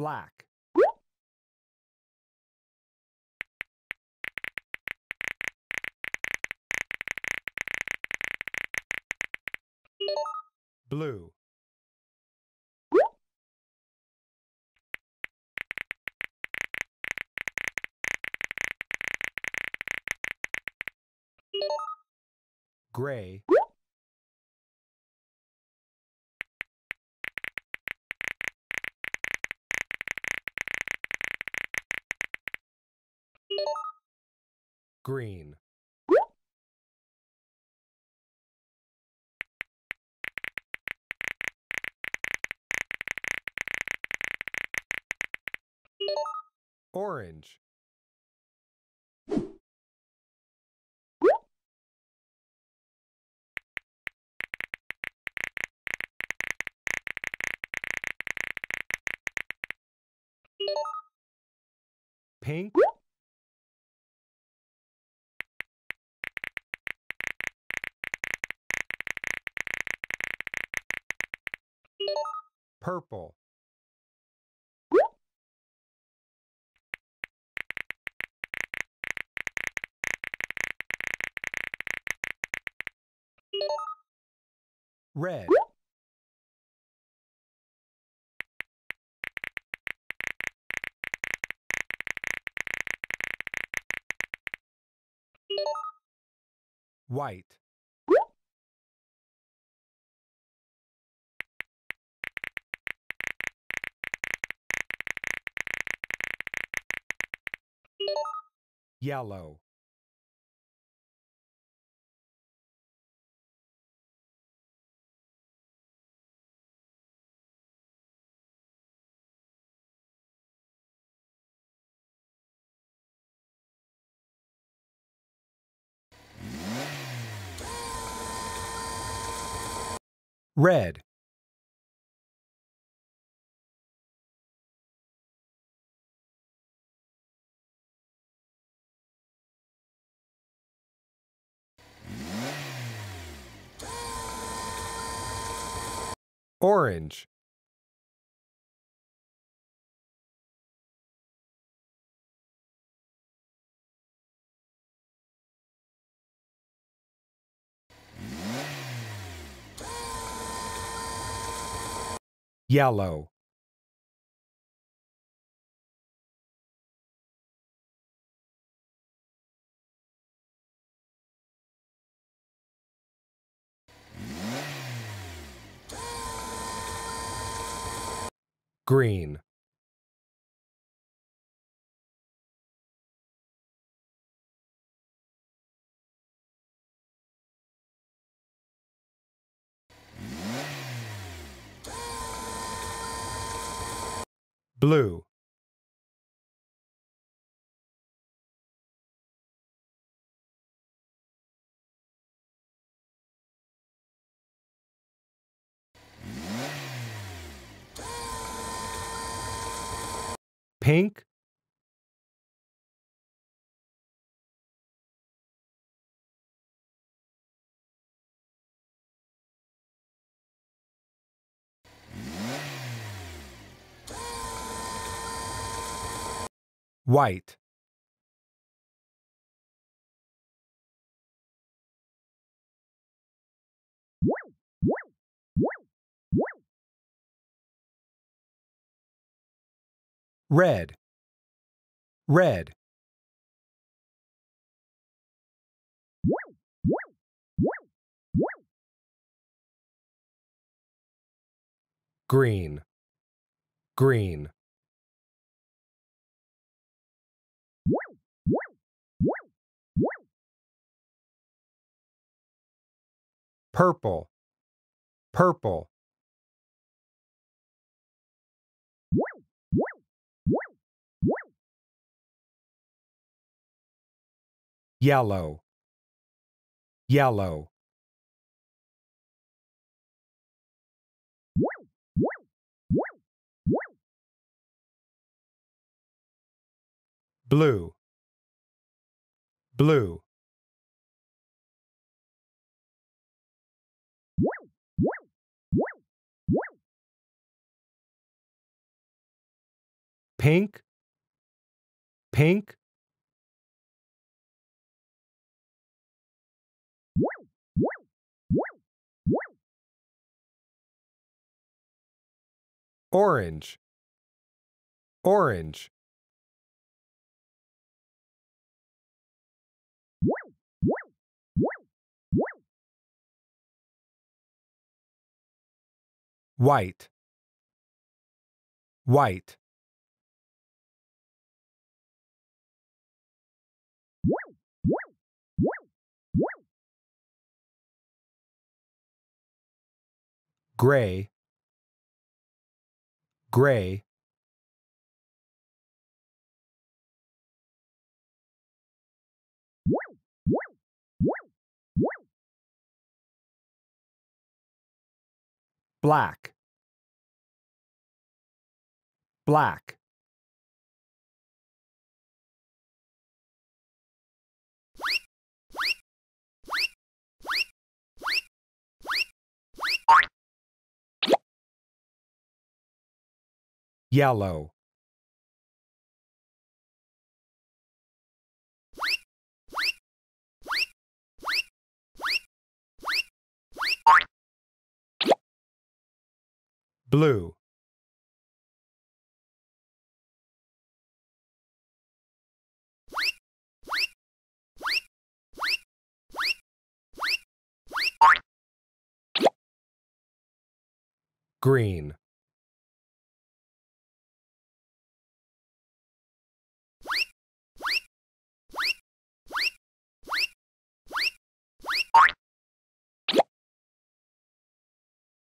Black. Blue. Gray. Green. Orange. Pink. Purple. Red. White. Yellow. Red. Orange. Yellow. Green. Blue. Pink. White. Red. Red. Green. Green. Purple. Purple. Yellow. Yellow. Blue. Blue. pink, pink. Orange, orange. White, white. Gray, gray. Black, black. Yellow, blue, green,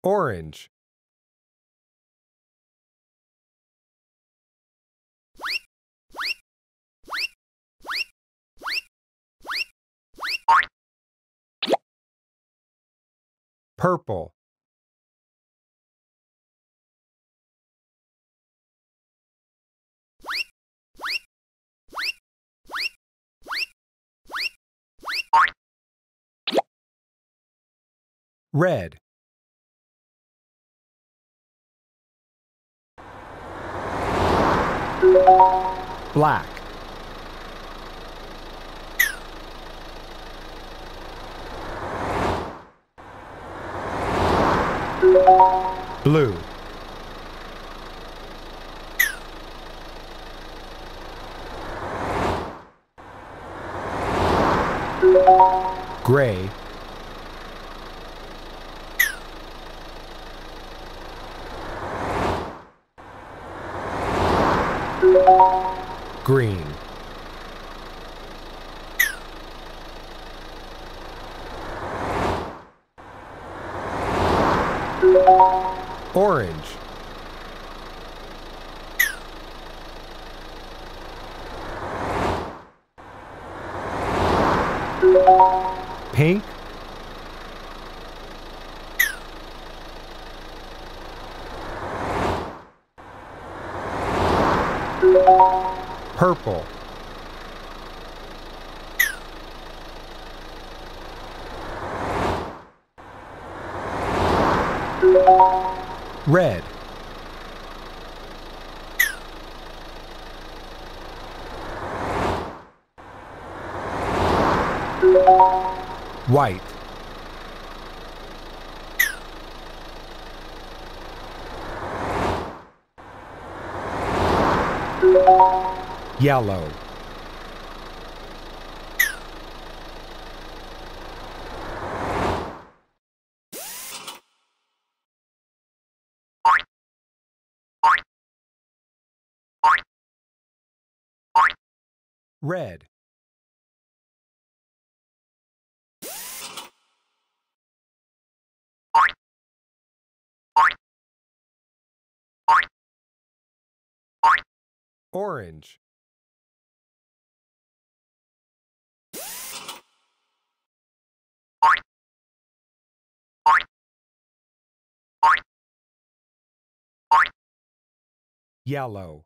orange, purple, red, black, blue, gray, green, orange, pink, purple, red, white, yellow, red, orange, yellow,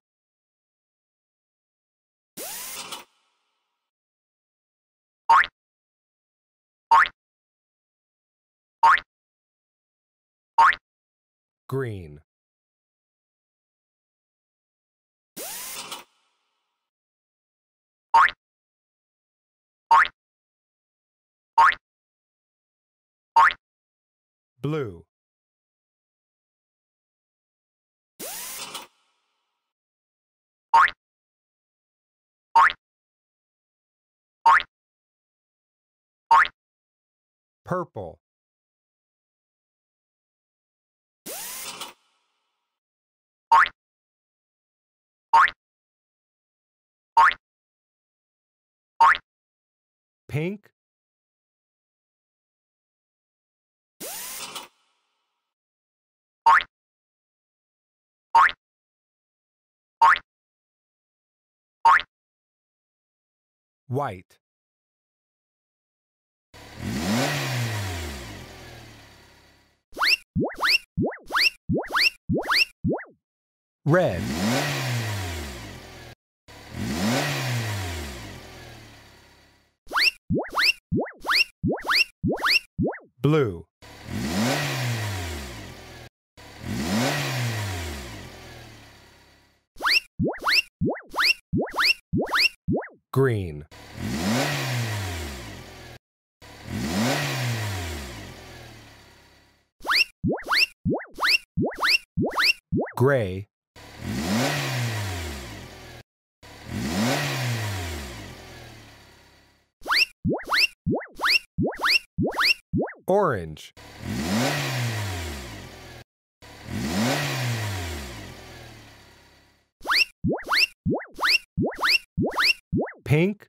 green. Blue. Purple. Pink. White. Red. Blue. Green. Gray. Orange. Pink.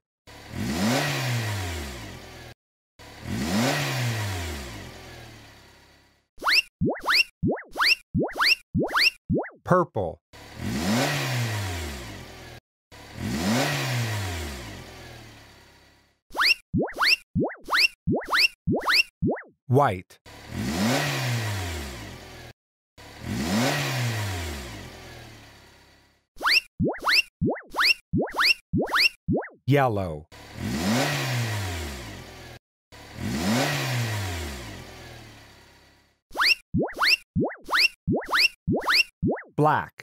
Purple. White. Yellow. Black.